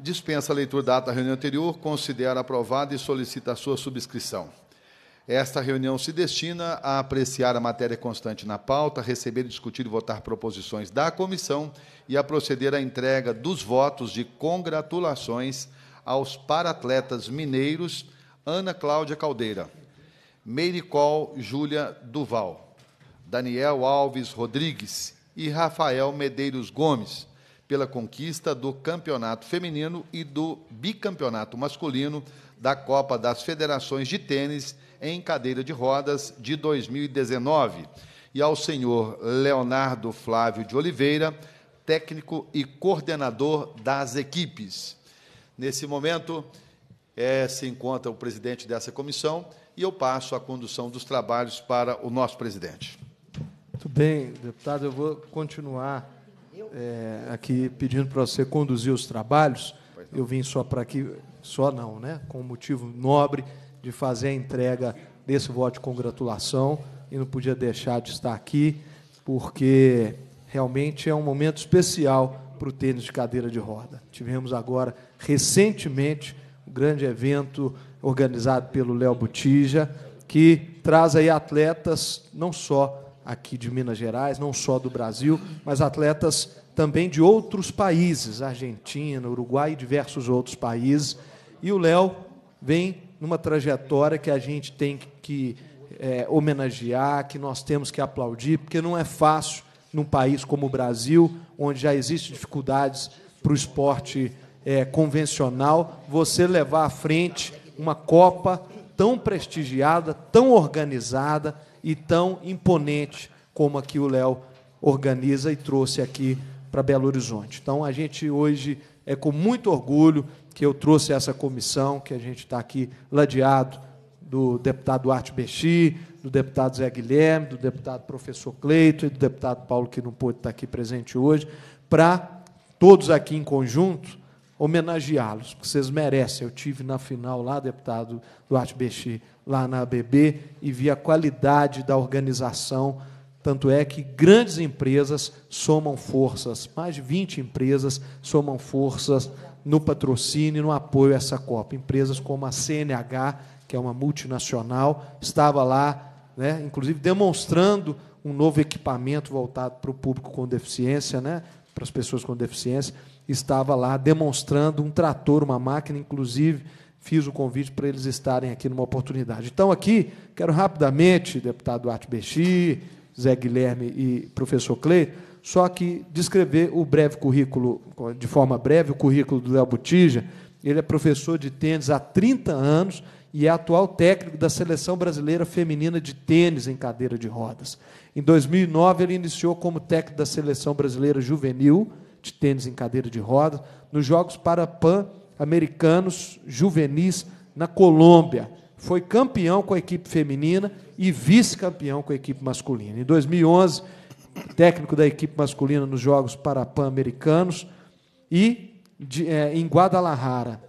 dispensa a leitura da ata da reunião anterior, considera aprovada e solicita a sua subscrição. Esta reunião se destina a apreciar a matéria constante na pauta, receber, discutir e votar proposições da comissão e a proceder à entrega dos votos de congratulações aos paratletas mineiros Ana Cláudia Caldeira, Meirycool Júlia Duval, Daniel Alves Rodrigues e Rafael Medeiros Gomes, pela conquista do campeonato feminino e do bicampeonato masculino da Copa das Federações de Tênis em Cadeira de Rodas de 2019, e ao senhor Leonardo Flávio de Oliveira, técnico e coordenador das equipes. Nesse momento, se encontra o presidente dessa comissão e eu passo a condução dos trabalhos para o nosso presidente. Muito bem, deputado, eu vou continuar aqui pedindo para você conduzir os trabalhos. Eu vim só para aqui, só não, né? Com motivo nobre de fazer a entrega desse voto de congratulação e não podia deixar de estar aqui, porque realmente é um momento especial para o tênis de cadeira de roda. Tivemos agora, recentemente, um grande evento organizado pelo Léo Botija, que traz aí atletas não só aqui de Minas Gerais, não só do Brasil, mas atletas também de outros países, Argentina, Uruguai e diversos outros países. E o Léo vem numa trajetória que a gente tem que homenagear, que nós temos que aplaudir, porque não é fácil num país como o Brasil, onde já existem dificuldades para o esporte convencional, você levar à frente uma Copa tão prestigiada, tão organizada e tão imponente como aqui o Léo organiza e trouxe aqui para Belo Horizonte. Então, a gente hoje é com muito orgulho que eu trouxe essa comissão, que a gente está aqui ladeado do deputado Duarte Bechir, do deputado Zé Guilherme, do deputado Professor Cleiton e do deputado Paulo, que não pôde estar aqui presente hoje, para todos aqui em conjunto homenageá-los, porque vocês merecem. Eu tive na final lá, deputado Duarte Bechir, lá na ABB, e vi a qualidade da organização, tanto é que grandes empresas somam forças, mais de 20 empresas somam forças no patrocínio e no apoio a essa Copa. Empresas como a CNH, que é uma multinacional, estava lá, né, inclusive demonstrando um novo equipamento voltado para o público com deficiência, né, para as pessoas com deficiência, estava lá demonstrando um trator, uma máquina, inclusive fiz o convite para eles estarem aqui numa oportunidade. Então, aqui, quero rapidamente, deputado Duarte Bechir, Zé Guilherme e professor Cleiton, só que descrever o breve currículo, de forma breve, o currículo do Léo Botija. Ele é professor de tênis há 30 anos e é atual técnico da Seleção Brasileira Feminina de Tênis em Cadeira de Rodas. Em 2009, ele iniciou como técnico da Seleção Brasileira Juvenil de Tênis em Cadeira de Rodas nos Jogos Parapan-americanos juvenis na Colômbia. Foi campeão com a equipe feminina e vice-campeão com a equipe masculina. Em 2011, técnico da equipe masculina nos Jogos Parapan-americanos e em Guadalajara.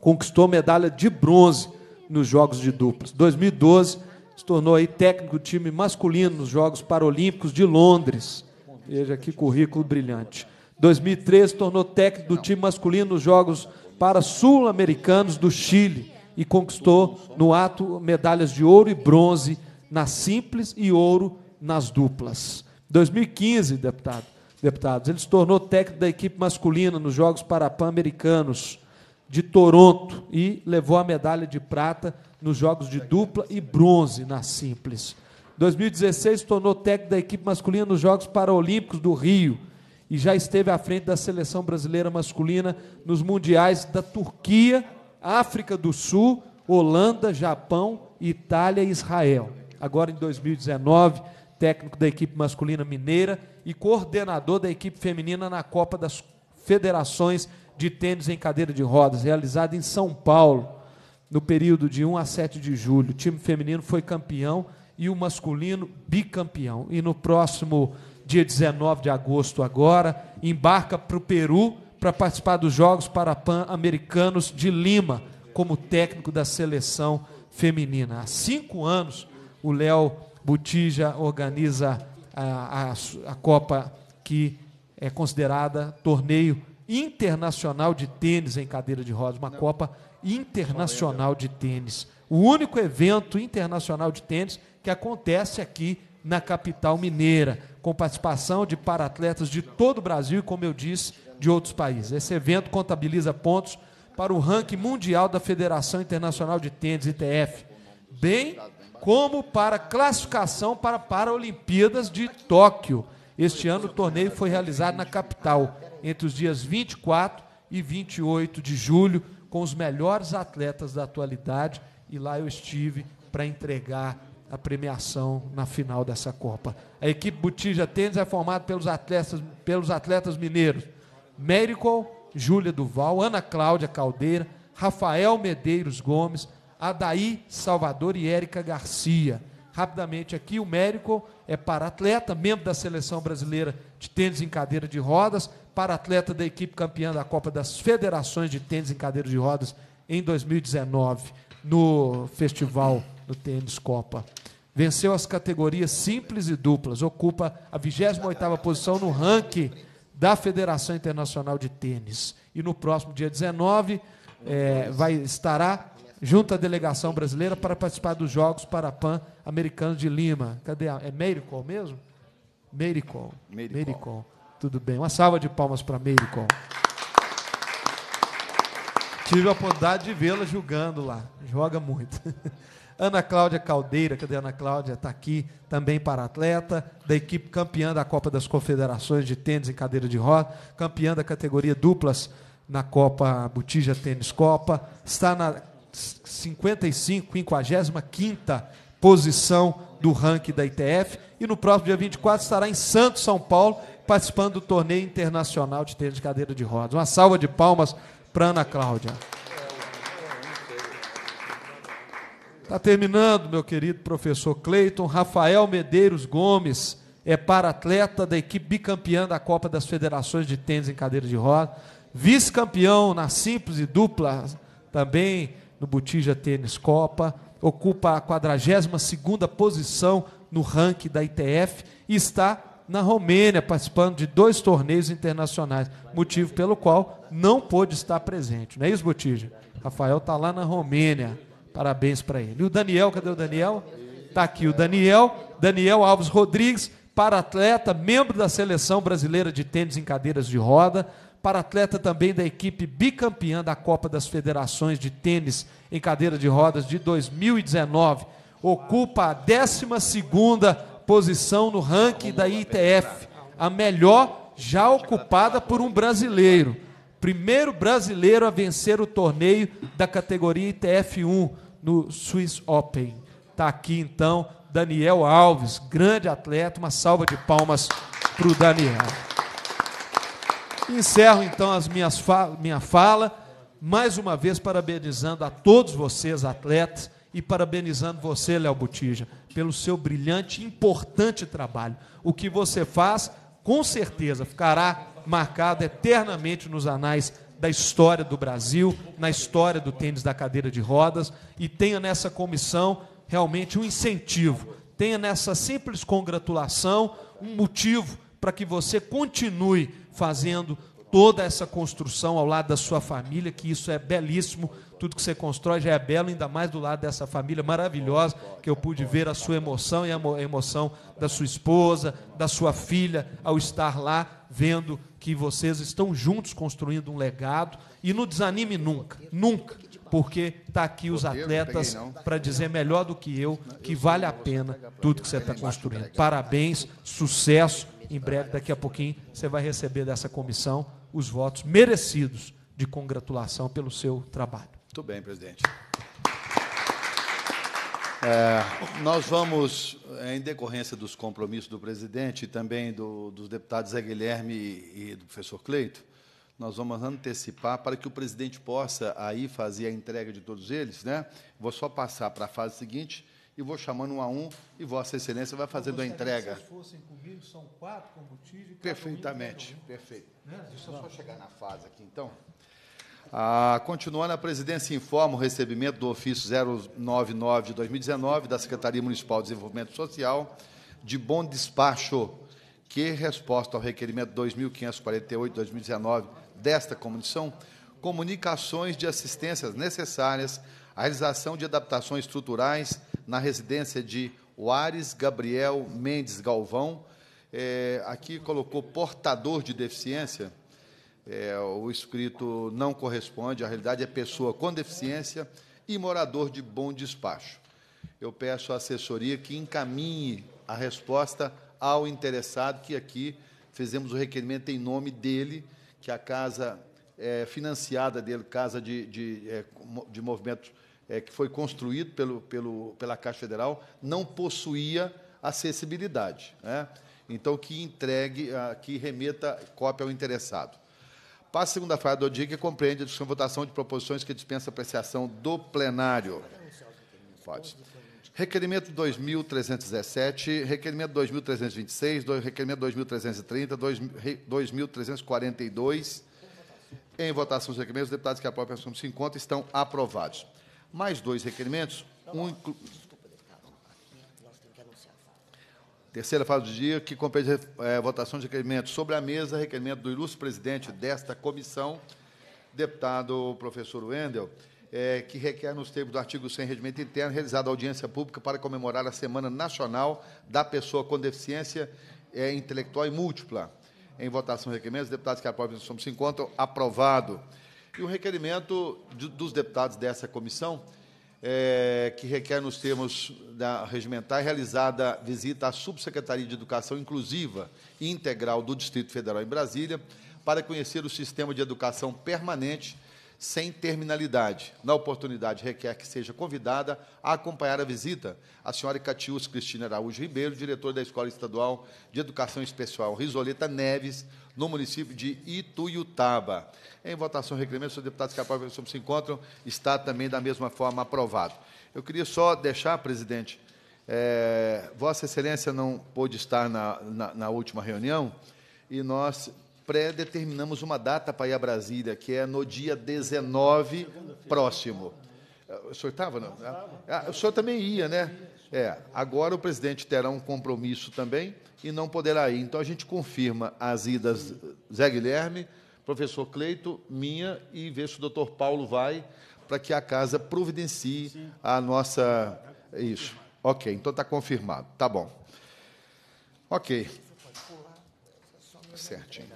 Conquistou medalha de bronze nos Jogos de Duplas. Em 2012, se tornou aí técnico do time masculino nos Jogos Paralímpicos de Londres. Veja que currículo brilhante. Em 2013, se tornou técnico do time masculino nos Jogos para sul-americanos do Chile e conquistou, no ato, medalhas de ouro e bronze nas simples e ouro nas duplas. Em 2015, deputados, ele se tornou técnico da equipe masculina nos Jogos Parapan-americanos de Toronto e levou a medalha de prata nos Jogos de dupla e bronze nas simples. Em 2016, se tornou técnico da equipe masculina nos Jogos Paralímpicos do Rio e já esteve à frente da Seleção Brasileira Masculina nos mundiais da Turquia, África do Sul, Holanda, Japão, Itália e Israel. Agora, em 2019, técnico da equipe masculina mineira e coordenador da equipe feminina na Copa das Federações de Tênis em Cadeira de Rodas, realizada em São Paulo, no período de 1 a 7 de julho. O time feminino foi campeão e o masculino bicampeão. E no próximo dia 19 de agosto, agora, embarca para o Peru para participar dos Jogos Parapan-americanos de Lima, como técnico da seleção feminina. Há 5 anos, o Léo Botija organiza a Copa, que é considerada torneio internacional de tênis em cadeira de rodas, uma Copa Internacional de Tênis. O único evento internacional de tênis que acontece aqui na capital mineira, com participação de para-atletas de todo o Brasil e, como eu disse, de outros países. Esse evento contabiliza pontos para o ranking mundial da Federação Internacional de Tênis, ITF, bem como para classificação para Paralimpíadas de Tóquio. Este ano o torneio foi realizado na capital, entre os dias 24 e 28 de julho, com os melhores atletas da atualidade, e lá eu estive para entregar a premiação na final dessa Copa. A equipe Botija Tênis é formada pelos atletas mineiros Meirycool Júlia Duval, Ana Cláudia Caldeira, Rafael Medeiros Gomes, Adaí Salvador e Érica Garcia. Rapidamente aqui, o Meirycool é para-atleta, membro da Seleção Brasileira de Tênis em Cadeira de Rodas, para-atleta da equipe campeã da Copa das Federações de Tênis em Cadeira de Rodas em 2019, no Festival do Tênis Copa. Venceu as categorias simples e duplas, ocupa a 28ª posição no ranking da Federação Internacional de Tênis. E no próximo dia 19 estará junto à delegação brasileira para participar dos Jogos Parapan-americanos de Lima. Cadê? É Meirycool mesmo? Meirycool. Tudo bem. Uma salva de palmas para Meirycool. Tive a oportunidade de vê-la jogando lá. Joga muito. Ana Cláudia Caldeira, cadê a Ana Cláudia? Está aqui, também para atleta, da equipe campeã da Copa das Confederações de Tênis em Cadeira de Roda, campeã da categoria duplas na Copa Botija Tênis Copa, está na 55ª posição do ranking da ITF, e no próximo dia 24 estará em Santos, São Paulo, participando do torneio internacional de tênis de cadeira de rodas. Uma salva de palmas para Ana Cláudia. Está terminando, meu querido professor Cleiton. Rafael Medeiros Gomes é para-atleta da equipe bicampeã da Copa das Federações de Tênis em Cadeira de Rodas, vice-campeão na simples e dupla, também no Botija Tênis Copa, ocupa a 42ª posição no ranking da ITF e está na Romênia, participando de 2 torneios internacionais, motivo pelo qual não pôde estar presente. Não é isso, Botija? Rafael está lá na Romênia. Parabéns para ele. E o Daniel, cadê o Daniel? Está aqui o Daniel Alves Rodrigues, para-atleta, membro da Seleção Brasileira de Tênis em Cadeiras de Roda, para-atleta também da equipe bicampeã da Copa das Federações de Tênis em Cadeira de Rodas de 2019. Ocupa a 12ª posição no ranking da ITF, a melhor já ocupada por um brasileiro. Primeiro brasileiro a vencer o torneio da categoria ITF1 no Swiss Open. Está aqui, então, Daniel Alves, grande atleta. Uma salva de palmas para o Daniel. Encerro, então, minha fala, mais uma vez parabenizando a todos vocês, atletas, e parabenizando você, Léo Botija, pelo seu brilhante e importante trabalho. O que você faz, com certeza, ficará marcado eternamente nos anais da história do Brasil, na história do tênis da cadeira de rodas, e tenha nessa comissão realmente um incentivo, tenha nessa simples congratulação um motivo para que você continue fazendo toda essa construção ao lado da sua família, que isso é belíssimo, tudo que você constrói já é belo, ainda mais do lado dessa família maravilhosa, que eu pude ver a sua emoção e a emoção da sua esposa, da sua filha, ao estar lá, vendo que vocês estão juntos construindo um legado. E não desanime nunca, nunca, porque está aqui os atletas para dizer melhor do que eu que vale a pena tudo que você está construindo. Parabéns, sucesso. Em breve, daqui a pouquinho, você vai receber dessa comissão os votos merecidos de congratulação pelo seu trabalho. Muito bem, presidente. Nós vamos, em decorrência dos compromissos do presidente e também dos deputados Zé Guilherme e do professor Cleiton, nós vamos antecipar para que o presidente possa aí fazer a entrega de todos eles, né? Vou só passar para a fase seguinte e vou chamando um a um e Vossa Excelência vai fazendo a entrega. Se vocês fossem comigo, são 4 com Botija. Perfeitamente, perfeito. Né? Deixa eu só chegar na fase aqui, então. Continuando, a presidência informa o recebimento do ofício 099 de 2019 da Secretaria Municipal de Desenvolvimento Social de Bom Despacho, que, resposta ao requerimento 2548/2019 desta comissão, comunicações de assistências necessárias à realização de adaptações estruturais na residência de Oares Gabriel Mendes Galvão, aqui colocou portador de deficiência, o escrito não corresponde, a realidade é pessoa com deficiência e morador de bom despacho. Eu peço à assessoria que encaminhe a resposta ao interessado, que aqui fizemos o requerimento em nome dele, que a casa financiada dele, casa de movimento que foi construído pela Caixa Federal, não possuía acessibilidade, né? Então, que entregue, que remeta cópia ao interessado. Passo a segunda fase do dia, que compreende a discussão e votação de proposições que dispensa apreciação do plenário. Pode. Requerimento 2317, requerimento 2326, requerimento 2330, 2342. Em votação os requerimentos, os deputados que aprovam a resolução 50 estão aprovados. Mais dois requerimentos. Terceira fase do dia, que compreende votação de requerimentos sobre a mesa, requerimento do ilustre presidente desta comissão, deputado professor Wendel, que requer, nos termos do artigo 100 do Regimento Interno, realizada audiência pública para comemorar a Semana Nacional da Pessoa com Deficiência Intelectual e Múltipla. Em votação, requerimentos, os deputados que aprovam a resolução 50, aprovado. E o requerimento dos deputados dessa comissão, que requer, nos termos da regimentar, realizada visita à Subsecretaria de Educação Inclusiva e Integral do Distrito Federal em Brasília, para conhecer o sistema de educação permanente sem terminalidade. Na oportunidade, requer que seja convidada a acompanhar a visita a senhora Catiúsc Cristina Araújo Ribeiro, diretora da Escola Estadual de Educação Especial Risoleta Neves, no município de Ituiutaba. Em votação, requerimento dos deputados que aprovam sobre se encontram, está também da mesma forma aprovado. Eu queria só deixar, presidente, Vossa Excelência não pôde estar na última reunião e nós predeterminamos uma data para ir a Brasília, que é no dia 19 próximo. O senhor estava? Não? O senhor também ia, né? Agora o presidente terá um compromisso também e não poderá ir. Então, a gente confirma as idas Zé Guilherme, professor Cleiton, minha, e ver se o doutor Paulo vai, para que a casa providencie a nossa... Isso. Ok, então está confirmado. Tá bom. Ok. Certinho.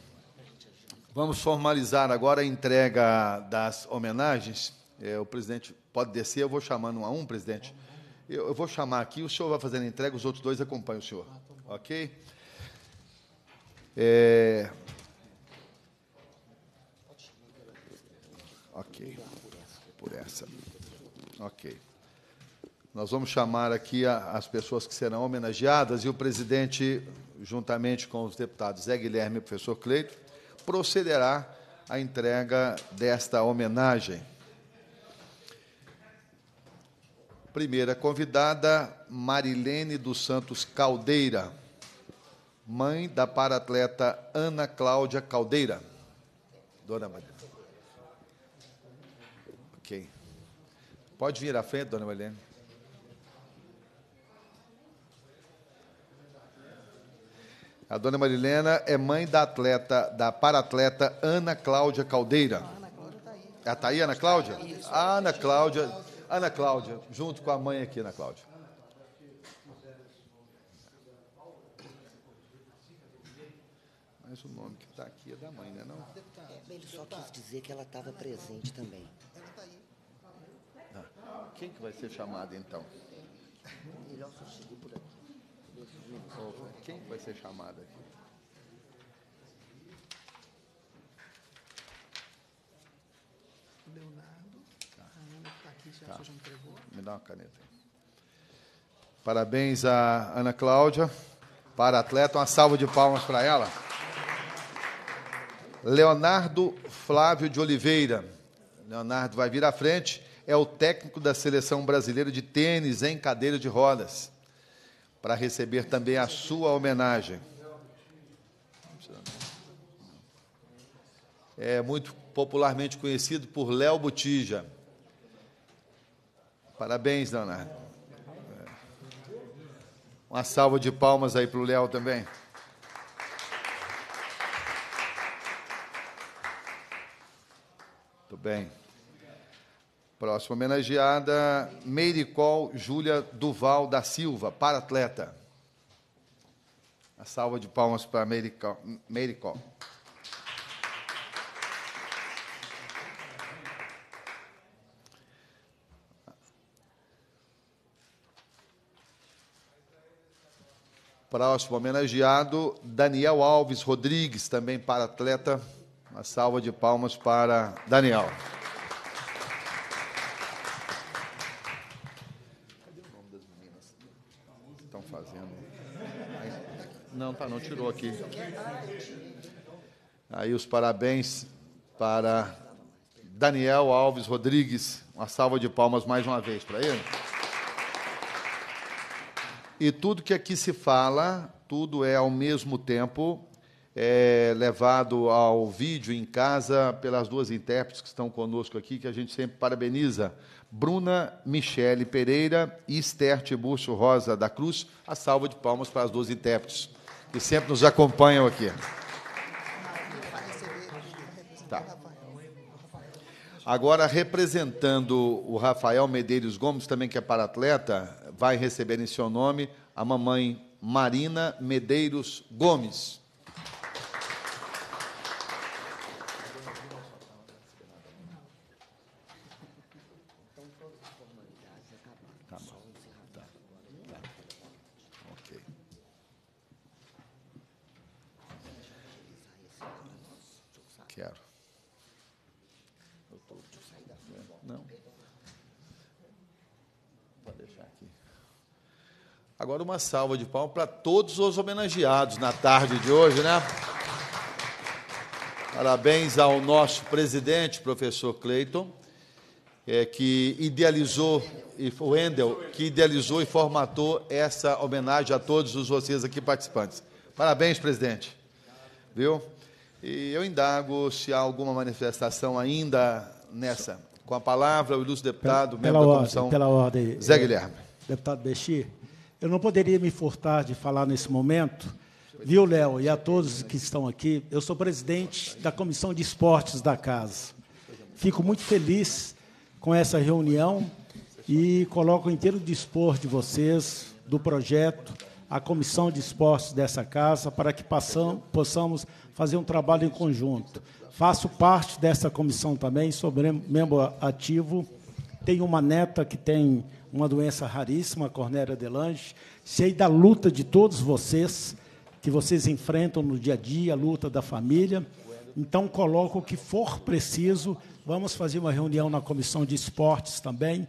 Vamos formalizar agora a entrega das homenagens. O presidente pode descer, eu vou chamando um a um, presidente. Eu vou chamar aqui, o senhor vai fazendo a entrega, os outros dois acompanham o senhor. Ok? Ok. Por essa. Ok. Nós vamos chamar aqui as pessoas que serão homenageadas e o presidente, juntamente com os deputados Zé Guilherme e o professor Cleiton, procederá à entrega desta homenagem. Primeira convidada, Marilene dos Santos Caldeira, mãe da paratleta Ana Cláudia Caldeira. Dona Marilene. Ok. Pode vir à frente, dona Marilene. A dona Marilena é mãe da paratleta Ana Cláudia Caldeira. A Ana Cláudia está aí. Ela está aí, Ana Cláudia? A Ana Cláudia. Ana Cláudia, junto com a mãe aqui, Ana Cláudia. Mas o nome que está aqui é da mãe, não é não? Ele só quis dizer que ela estava presente também. Ela está aí. Quem que vai ser chamado, então? Melhor seguir por aqui. Quem vai ser chamada aqui? O Leonardo. Tá. A Ana está aqui, já, tá. Já entregou. Me dá uma caneta. Parabéns a Ana Cláudia, paratleta. Uma salva de palmas para ela. Leonardo Flávio de Oliveira. Leonardo vai vir à frente. É o técnico da Seleção Brasileira de Tênis em Cadeira de Rodas, para receber também a sua homenagem. É muito popularmente conhecido por Léo Botija. Parabéns, Leonardo. Uma salva de palmas aí para o Léo também. Muito bem. Próxima homenageada, Meirycool Júlia Duval da Silva, para-atleta. A salva de palmas para Meirycool. Próximo homenageado, Daniel Alves Rodrigues, também para-atleta. Uma salva de palmas para Daniel. Cadê o nome das meninas? Estão fazendo. Não, tá, não tirou aqui. Aí os parabéns para Daniel Alves Rodrigues. Uma salva de palmas mais uma vez para ele. E tudo que aqui se fala, tudo é, ao mesmo tempo, levado ao vídeo em casa pelas duas intérpretes que estão conosco aqui, que a gente sempre parabeniza, Bruna Michele Pereira e Esther Tiburcio Rosa da Cruz. A salva de palmas para as duas intérpretes, que sempre nos acompanham aqui. Tá. Agora, representando o Rafael Medeiros Gomes, também que é para-atleta, vai receber em seu nome a mamãe Marina Medeiros Gomes. Agora uma salva de palmas para todos os homenageados na tarde de hoje, né? Parabéns ao nosso presidente, professor Cleiton, que idealizou, o Endel, que idealizou e formatou essa homenagem a todos os vocês aqui participantes. Parabéns, presidente. Viu? E eu indago se há alguma manifestação ainda nessa. Com a palavra, o ilustre deputado, membro da comissão, pela ordem, Zé Guilherme. Deputado Bechir. Eu não poderia me furtar de falar nesse momento, viu, Léo, e a todos que estão aqui. Eu sou presidente da Comissão de Esportes da Casa. Fico muito feliz com essa reunião e coloco o inteiro dispor de vocês, do projeto, a Comissão de Esportes dessa Casa, para que possamos fazer um trabalho em conjunto. Faço parte dessa comissão também, sou membro ativo, tenho uma neta que tem uma doença raríssima, a Cornélia de Lange. Sei da luta de todos vocês, que vocês enfrentam no dia a dia, a luta da família. Então, coloco o que for preciso. Vamos fazer uma reunião na Comissão de Esportes também,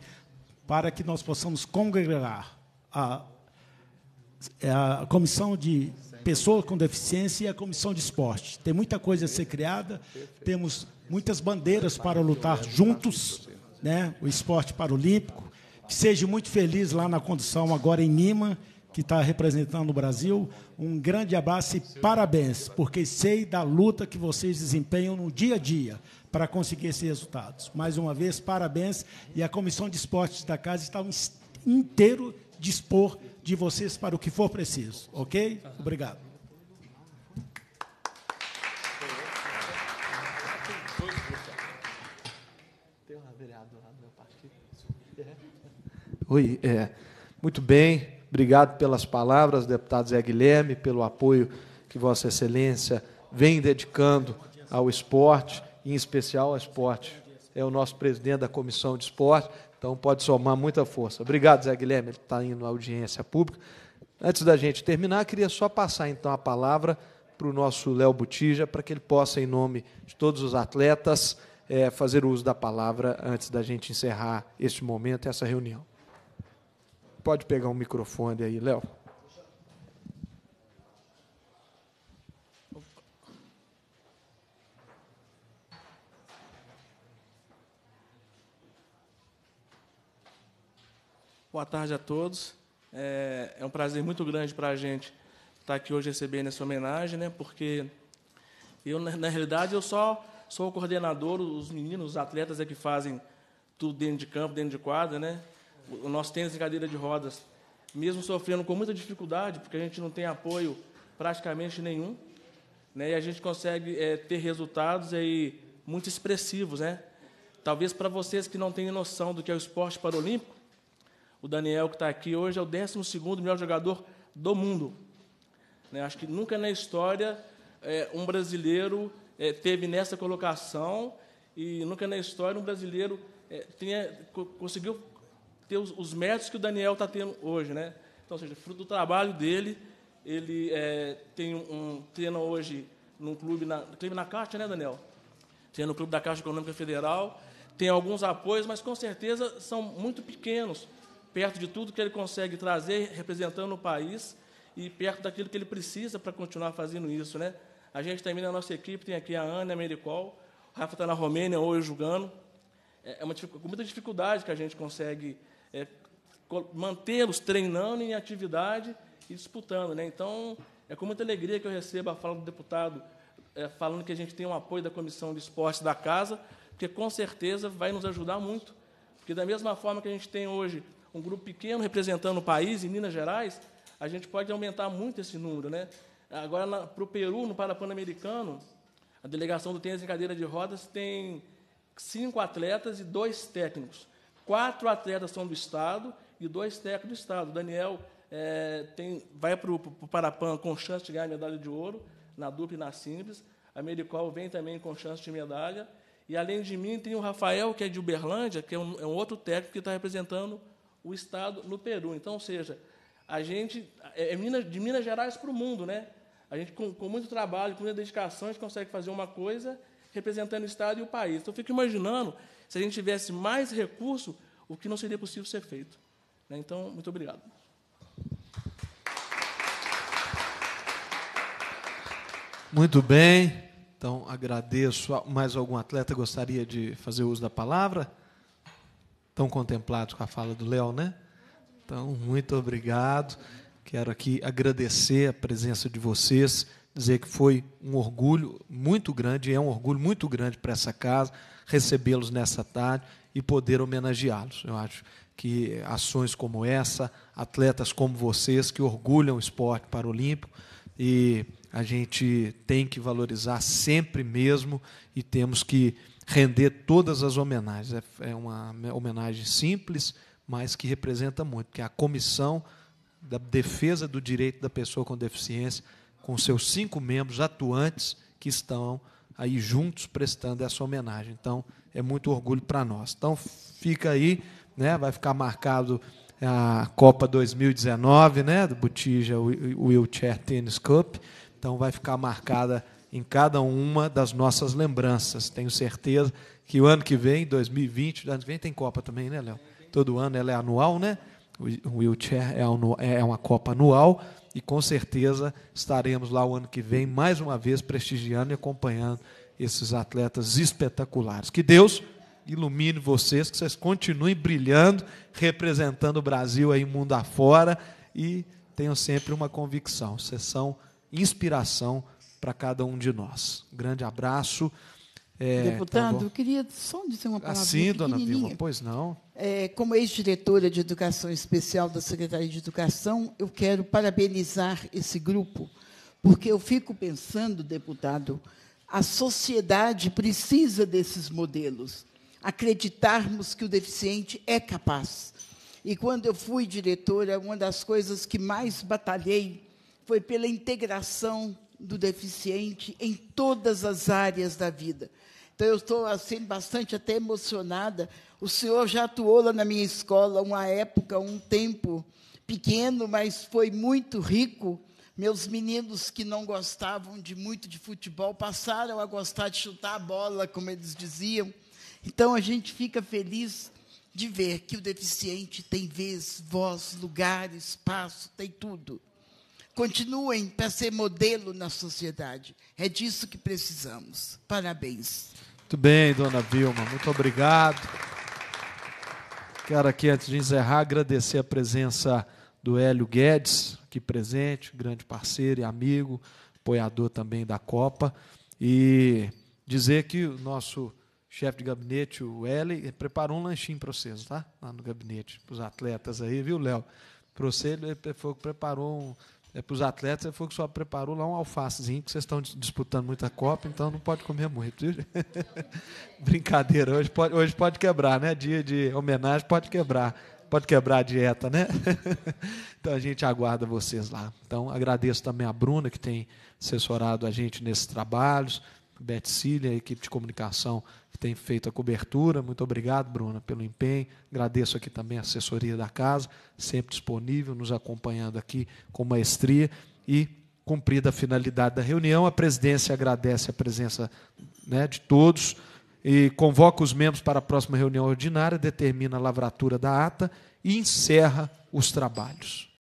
para que nós possamos congregar a Comissão de Pessoas com Deficiência e a Comissão de Esporte. Tem muita coisa a ser criada, temos muitas bandeiras para lutar juntos, né? O esporte paralímpico. Que seja muito feliz lá na condução, agora em Lima, que está representando o Brasil. Um grande abraço e parabéns, porque sei da luta que vocês desempenham no dia a dia para conseguir esses resultados. Mais uma vez, parabéns. E a Comissão de Esportes da Casa está inteiro dispor de vocês para o que for preciso. Ok? Obrigado. Oi, muito bem, obrigado pelas palavras, deputado Zé Guilherme, pelo apoio que Vossa Excelência vem dedicando ao esporte, em especial ao esporte. É o nosso presidente da Comissão de Esporte, então pode somar muita força. Obrigado, Zé Guilherme, ele está indo à audiência pública. Antes da gente terminar, queria só passar, então, a palavra para o nosso Léo Botija, para que ele possa, em nome de todos os atletas, fazer uso da palavra antes da gente encerrar este momento, essa reunião. Pode pegar um microfone aí, Léo. Boa tarde a todos. É um prazer muito grande para a gente estar aqui hoje recebendo essa homenagem, né? Porque eu, na realidade, eu só sou o coordenador, os meninos, os atletas é que fazem tudo dentro de campo, dentro de quadra, né? O nosso tênis em cadeira de rodas, mesmo sofrendo com muita dificuldade, porque a gente não tem apoio praticamente nenhum, né? E a gente consegue ter resultados aí muito expressivos, né? Talvez para vocês que não têm noção do que é o esporte paralímpico, o Daniel, que está aqui hoje, é o 12º melhor jogador do mundo. Né? Acho que nunca na história um brasileiro teve nessa colocação e nunca na história um brasileiro conseguiu ter os méritos que o Daniel está tendo hoje. Né? Então, ou seja, fruto do trabalho dele, ele treina hoje num clube na Caixa, né, Daniel? Treina no clube da Caixa Econômica Federal, tem alguns apoios, mas com certeza são muito pequenos, perto de tudo que ele consegue trazer, representando o país, e perto daquilo que ele precisa para continuar fazendo isso. Né? A gente também, na nossa equipe, tem aqui a Ana, a Meirycool, o Rafa está na Romênia hoje julgando. É uma muita dificuldade que a gente consegue mantê-los treinando em atividade e disputando. Né? Então, é com muita alegria que eu recebo a fala do deputado falando que a gente tem um apoio da Comissão de Esportes da Casa, porque, com certeza, vai nos ajudar muito. Porque, da mesma forma que a gente tem hoje um grupo pequeno representando o país, em Minas Gerais, a gente pode aumentar muito esse número. Né? Agora, para o Peru, no Parapan-americano, a delegação do tênis em cadeira de rodas tem 5 atletas e 2 técnicos. 4 atletas são do Estado e 2 técnicos do Estado. O Daniel vai para o Parapan com chance de ganhar medalha de ouro, na dupla e na simples. A Meirycool vem também com chance de medalha. E, além de mim, tem o Rafael, que é de Uberlândia, que é um outro técnico que está representando o Estado no Peru. Então, ou seja, a gente de Minas Gerais para o mundo, né? A gente, com muito trabalho, com muita dedicação, a gente consegue fazer uma coisa representando o Estado e o país. Então, eu fico imaginando, se a gente tivesse mais recurso, o que não seria possível ser feito. Né? Então, muito obrigado. Muito bem. Então, agradeço. Mais algum atleta gostaria de fazer uso da palavra? Estão contemplados com a fala do Léo, né? Então, muito obrigado. Quero aqui agradecer a presença de vocês, dizer que foi um orgulho muito grande, é um orgulho muito grande para essa casa, recebê-los nessa tarde e poder homenageá-los. Eu acho que ações como essa, atletas como vocês, que orgulham o esporte paralímpico, e a gente tem que valorizar sempre mesmo e temos que render todas as homenagens. É uma homenagem simples, mas que representa muito, porque a Comissão da Defesa do Direito da Pessoa com Deficiência, com seus 5 membros atuantes que estão aí juntos prestando essa homenagem. Então, é muito orgulho para nós. Então, fica aí, né? Vai ficar marcado a Copa 2019, né? Do Botija Wheelchair Tennis Cup. Então, vai ficar marcada em cada uma das nossas lembranças. Tenho certeza que o ano que vem, 2020, o ano que vem tem Copa também, né, Léo? Todo ano ela é anual, né? O Wheelchair é uma Copa anual e, com certeza, estaremos lá o ano que vem, mais uma vez, prestigiando e acompanhando esses atletas espetaculares. Que Deus ilumine vocês, que vocês continuem brilhando, representando o Brasil aí mundo afora, e tenham sempre uma convicção. Vocês são inspiração para cada um de nós. Um grande abraço. Deputado, eu queria só dizer uma palavra. Sim, dona Vilma, pois não. Como ex-diretora de Educação Especial da Secretaria de Educação, eu quero parabenizar esse grupo, porque eu fico pensando, deputado, a sociedade precisa desses modelos, acreditarmos que o deficiente é capaz. E, quando eu fui diretora, uma das coisas que mais batalhei foi pela integração do deficiente em todas as áreas da vida. Então, eu estou assim, bastante até emocionada. O senhor já atuou lá na minha escola, uma época, um tempo pequeno, mas foi muito rico. Meus meninos que não gostavam muito de futebol passaram a gostar de chutar a bola, como eles diziam. Então, a gente fica feliz de ver que o deficiente tem vez, voz, lugar, espaço, tem tudo. Continuem para ser modelo na sociedade. É disso que precisamos. Parabéns. Muito bem, dona Vilma. Muito obrigado. Quero aqui, antes de encerrar, agradecer a presença do Hélio Guedes, aqui presente, grande parceiro e amigo, apoiador também da Copa, e dizer que o nosso chefe de gabinete, o Hélio, preparou um lanchinho para vocês, tá? Lá no gabinete, para os atletas aí, viu, Léo? Para você, ele foi que preparou um para os atletas, foi que só preparou lá um alfacezinho, que vocês estão disputando muita Copa, então não pode comer muito. Brincadeira, hoje pode quebrar, né? Dia de homenagem pode quebrar a dieta, né? Então a gente aguarda vocês lá. Então agradeço também a Bruna, que tem assessorado a gente nesses trabalhos, a Beth Cília, a equipe de comunicação que tem feito a cobertura. Muito obrigado, Bruna, pelo empenho. Agradeço aqui também a assessoria da casa, sempre disponível, nos acompanhando aqui com maestria. E cumprida a finalidade da reunião, a presidência agradece a presença, né, de todos, e convoca os membros para a próxima reunião ordinária, determina a lavratura da ata e encerra os trabalhos.